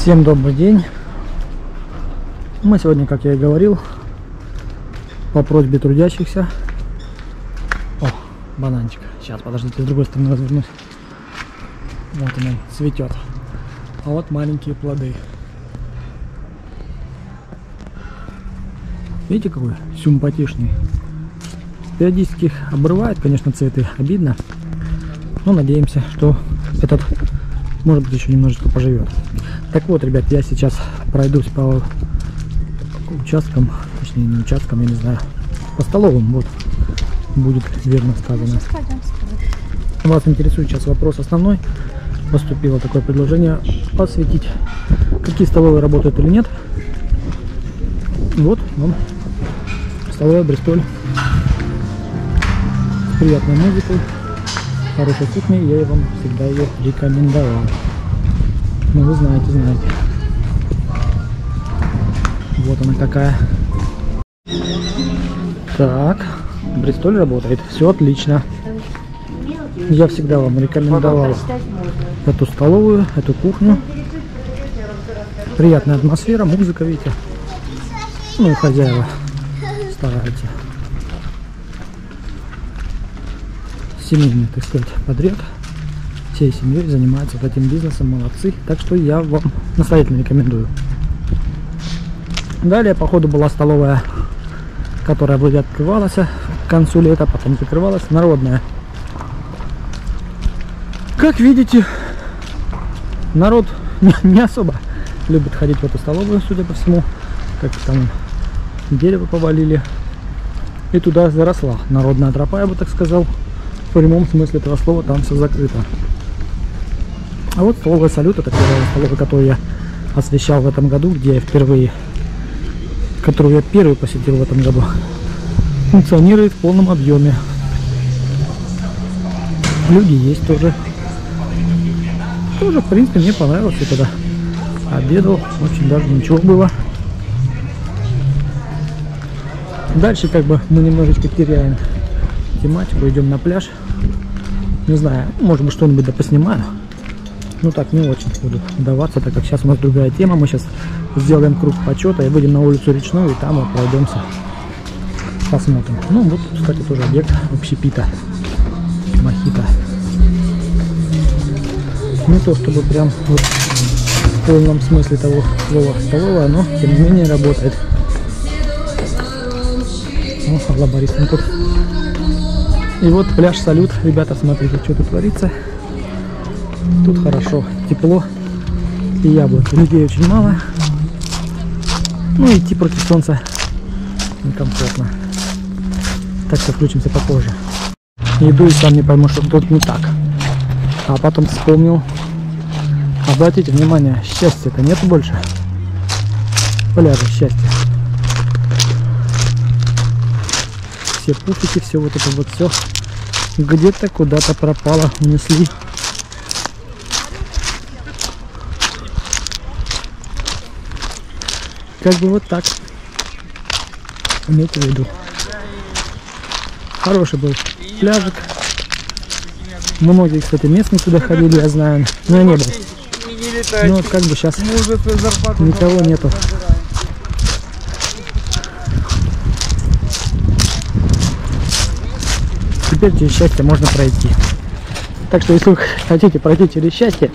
Всем добрый день. Мы сегодня, как я и говорил, по просьбе трудящихся. О, бананчик. Сейчас, подождите, с другой стороны развернусь. Вот он цветет. А вот маленькие плоды. Видите, какой симпатичный. Периодически обрывает, конечно, цветы. Обидно. Но надеемся, что этот, может быть, еще немножечко поживет. Так вот, ребят, я сейчас пройдусь по участкам, точнее, не участкам, я не знаю, по столовым, вот, будет верно сказано. Вас интересует сейчас вопрос основной. Поступило такое предложение посвятить, какие столовые работают или нет. Вот вам столовая Бристоль. С приятной музыкой, хорошей кухней, я вам всегда ее рекомендовал. Ну, вы знаете. Вот она какая. Так, Бристоль работает, все отлично. Я всегда вам рекомендовал эту столовую, эту кухню. Приятная атмосфера, музыка, видите. Ну и хозяева стараются. Семейный, так сказать, подряд. Всей семьей занимаются вот этим бизнесом, молодцы. Так что я вам настоятельно рекомендую. Далее, походу, была столовая, которая вроде открывалась к концу лета, потом закрывалась, народная. Как видите, народ не особо любит ходить в эту столовую, судя по всему. Как там дерево повалили, и туда заросла народная тропа, я бы так сказал. В прямом смысле этого слова, там все закрыто. А вот столовая «Салют» — это первая столовая, которую я освещал в этом году, где я впервые, которую я первый посетил в этом году. Функционирует в полном объеме. Люди есть тоже. Тоже, в принципе, мне понравилось. Я тогда обедал, очень даже ничего было. Дальше как бы мы немножечко теряем тематику, идем на пляж. Не знаю, может быть, что-нибудь да поснимаю. Ну так не очень буду даваться, так как сейчас у нас другая тема. Мы сейчас сделаем круг почета и выйдем на улицу Речную, и там мы пройдемся, посмотрим. Ну вот, кстати, тоже объект общепита. Мохито. Не то чтобы прям вот в полном смысле того слова столовая, но тем не менее работает. Ну, Алла Борис тут. И вот пляж «Салют». Ребята, смотрите, что тут творится. Тут хорошо, тепло и яблоки. Людей очень мало. Ну, идти против солнца некомфортно. Так что включимся попозже. Иду и сам не пойму, что тут не так. А потом вспомнил. Обратите внимание, счастья-то нет больше. Пляжа счастья. Все пуфики, все вот это вот все где-то куда-то пропало, унесли. Как бы вот так. Имейте в виду. Хороший был пляжик. Многие, кстати, местные сюда ходили, я знаю. Но я не был. Ну вот как бы сейчас никого нету. Теперь через счастье можно пройти. Так что если вы хотите пройти через счастье,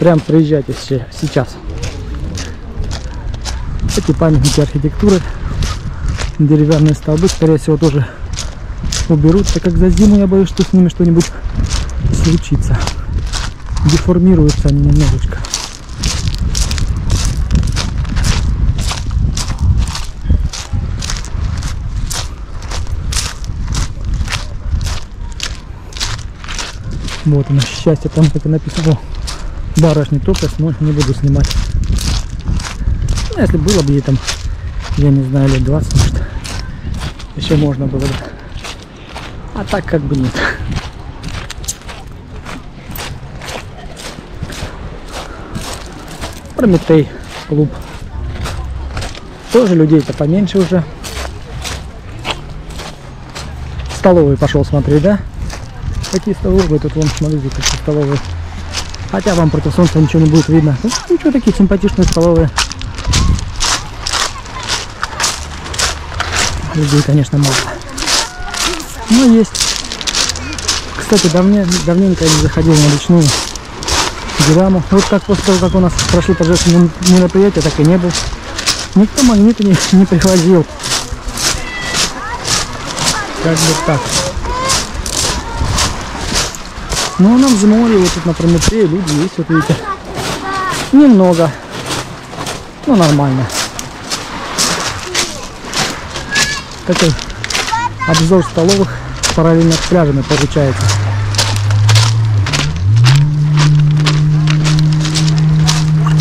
прям приезжайте сейчас. Эти памятники архитектуры, деревянные столбы, скорее всего, тоже уберут, так как за зиму я боюсь, что с ними что-нибудь случится. Деформируются они немножечко. Вот оно, счастье, там как и написано. Барышни топят, но не буду снимать. Ну, если было бы ей там, я не знаю, лет 20, может, еще можно было бы. А так как бы нет. Прометей клуб. Тоже людей-то поменьше уже. Столовый пошел смотреть, да? Какие столовые, тут вон, смотрите, какие столовые. Хотя вам против солнца ничего не будет видно. Ну, ничего, такие симпатичные столовые. Людей, конечно, мало. Но есть. Кстати, давненько я не заходил на Речную. Драму. Вот как после того, как у нас прошли торжественные мероприятия, так и не был. Никто магниты не приходил. Как бы так. Ну, а нам за море, вот тут на Прометее люди есть, вот видите. Немного. Ну, нормально. Такой обзор столовых параллельно с пляжами получается.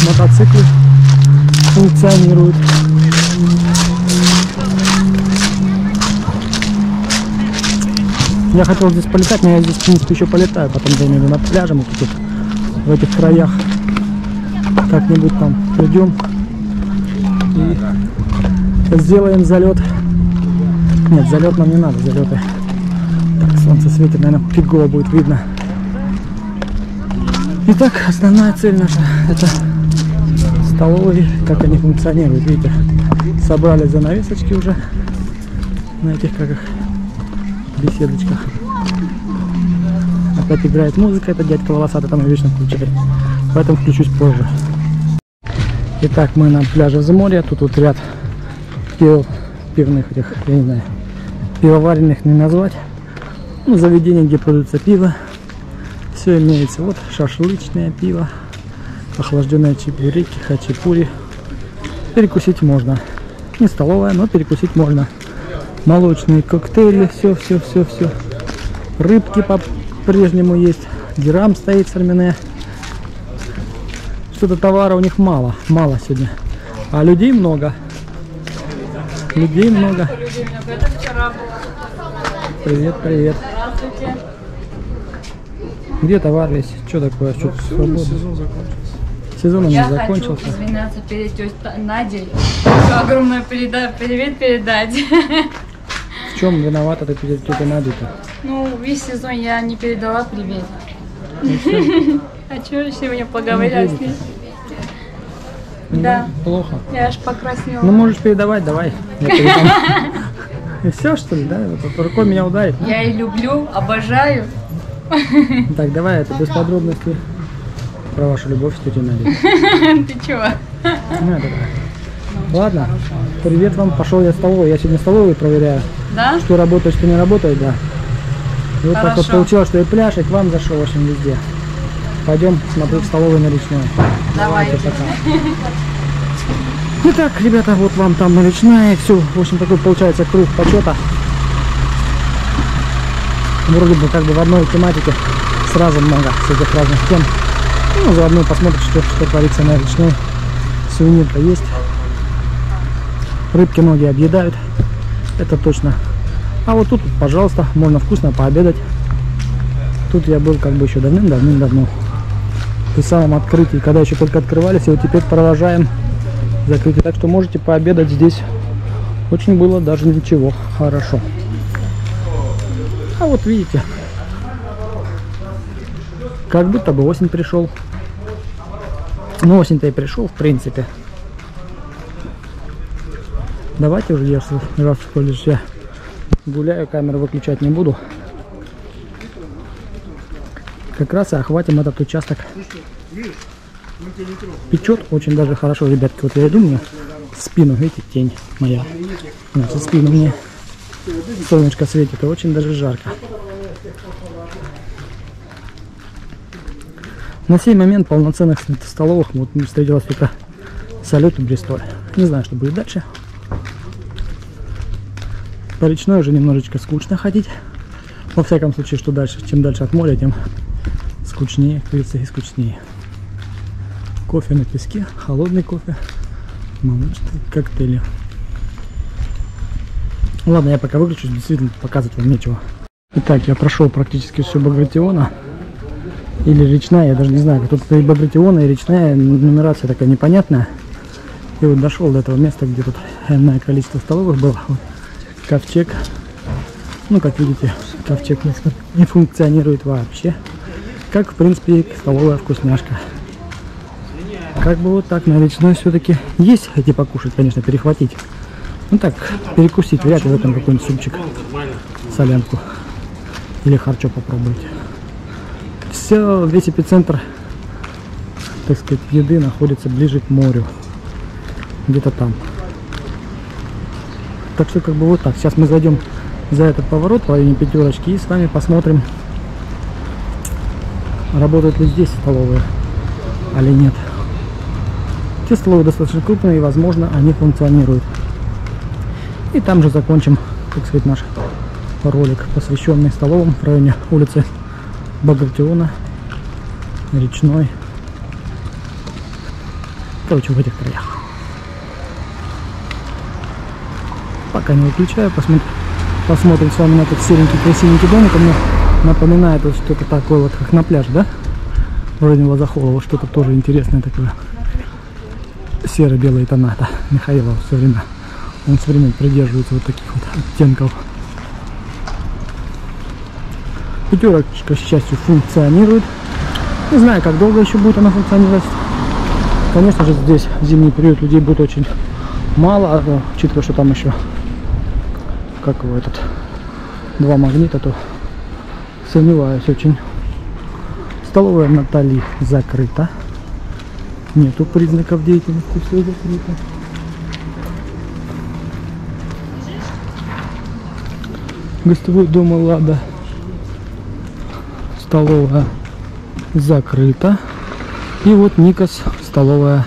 Мотоциклы функционируют. Я хотел здесь полетать, но я здесь, в принципе, еще полетаю. Потом займем над пляжем, вот тут, в этих краях. Как-нибудь там придем и сделаем залет. Нет, залет нам не надо, залеты. Так, солнце светит, наверное, фигово будет видно. Итак, основная цель наша — это столовые, как они функционируют. Видите, собрали занавесочки уже на этих, как их, беседочках. Опять играет музыка, это дядька волосатый там вечно включает. Поэтому включусь позже. Итак, мы на пляже Взморья. Тут вот ряд пивных этих, я не знаю, пивоваренных не назвать. Ну, заведение, где продается пиво. Все имеется. Вот шашлычное пиво, охлажденные чебуреки, хачапури. Перекусить можно. Не столовая, но перекусить можно. Молочные коктейли, все. Рыбки по-прежнему есть. Дирам стоит сармене. Что-то товара у них мало сегодня. А людей много. Привет. Где товар весь? Что такое? Что свободно? Сезон закончился. Я хочу извиняться перед тетей Надей. Огромный привет передать. В чем виновата ты перед тетей Надей-то? Ну, весь сезон я не передала привет. А что сегодня поговорила с ней? Да. Плохо. Я аж покраснела. Ну, можешь передавать, давай. И все, что ли, да? Рукой меня ударит. Я и люблю, обожаю. Так, давай это без подробностей. Про вашу любовь с тетей Натали. Ты чего? Ладно, привет вам, пошел я в столовую. Я сегодня столовую проверяю. Да? Что работает, что не работает, да. И вот хорошо. Так вот получилось, что и пляж, и к вам зашел, в общем, везде. Пойдем смотреть столовую на Речную. Давайте, пока. Итак, ребята, вот вам там на Речная. Все, в общем, такой получается круг почета. Вроде бы как бы в одной тематике сразу много всяких разных тем. Ну, заодно посмотрим, что творится на Речной. Сувенир-то есть. Рыбки ноги объедают. Это точно. А вот тут, пожалуйста, можно вкусно пообедать. Тут я был как бы еще давным-давно. При самом открытии, когда еще только открывались, и вот теперь продолжаем закрытие. Так что можете пообедать здесь. Очень было даже ничего. Хорошо. А вот видите, как будто бы осень пришел. Ну, осень-то и пришел, в принципе. Давайте уже я, раз в колледж я гуляю, камеру выключать не буду. Как раз и охватим этот участок. Печет очень даже хорошо, ребятки. Вот я иду, мне в спину, видите, тень моя. Нет, в спину мне солнышко светит, и очень даже жарко. На сей момент полноценных столовых вот не встретилось, только салют и Бристоль. Не знаю, что будет дальше. По Речной уже немножечко скучно ходить. Во всяком случае, что дальше, чем дальше от моря, тем скучнее, кажется, и скучнее. Кофе на песке, холодный кофе, молочные коктейли. Ладно, я пока выключусь, действительно показывать вам нечего. Итак, я прошел практически всю Багратиона. Или Речная, я даже не знаю. Тут и Багратиона, и Речная, нумерация такая непонятная. И вот дошел до этого места, где тут энное количество столовых было. Вот ковчег. Ну, как видите, ковчег не функционирует вообще. как в принципе столовая вкусняшка. Как бы вот так на Речной все-таки есть хотя покушать, конечно, перехватить. Ну так, перекусить, вряд ли в этом какой-нибудь супчик, солянку или харчо попробовать. Все, весь эпицентр, так сказать, еды находится ближе к морю, где-то там. Так что как бы вот так. Сейчас мы зайдем за этот поворот в районе Пятерочки и с вами посмотрим, работают ли здесь столовые или нет. Те столовые достаточно крупные и, возможно, они функционируют. И там же закончим, так сказать, наш ролик, посвященный столовым в районе улицы Багратиона, Речной. Короче, в этих краях. Пока не выключаю, посмотрим с вами на этот серенький, красивенький домик. Он мне напоминает вот что-то такое, вот как на пляж, да? Вроде Лазахолова, что-то тоже интересное такое. Серо-белые тона-то Михаила все время. Он все время придерживается вот таких вот оттенков. Пятерочка, к счастью, функционирует. Не знаю, как долго еще будет она функционировать. Конечно же, здесь в зимний период людей будет очень мало, учитывая, что там еще как его этот два магнита, то сомневаюсь очень. Столовая Натали закрыта. Нету признаков деятельности, все закрыто. Гостевой дом Лада. Столовая закрыта. И вот Никос, столовая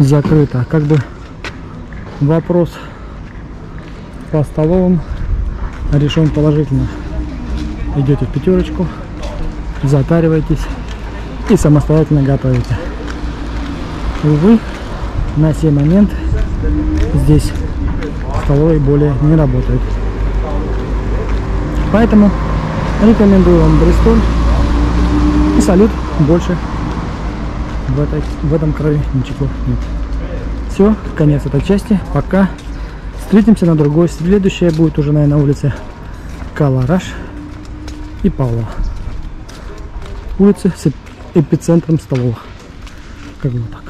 закрыта. Как бы вопрос по столовым решен положительно. Идете в Пятерочку, затариваетесь и самостоятельно готовите. Увы, на сей момент здесь столовые более не работают. Поэтому рекомендую вам Бристоль и салют. Больше в этом крае ничего нет. Все, конец этой части. Пока. Встретимся на другой. Следующая будет уже, наверное, на улице Калараш и Павла. Улицы с эпицентром столовых. Как бы вот так.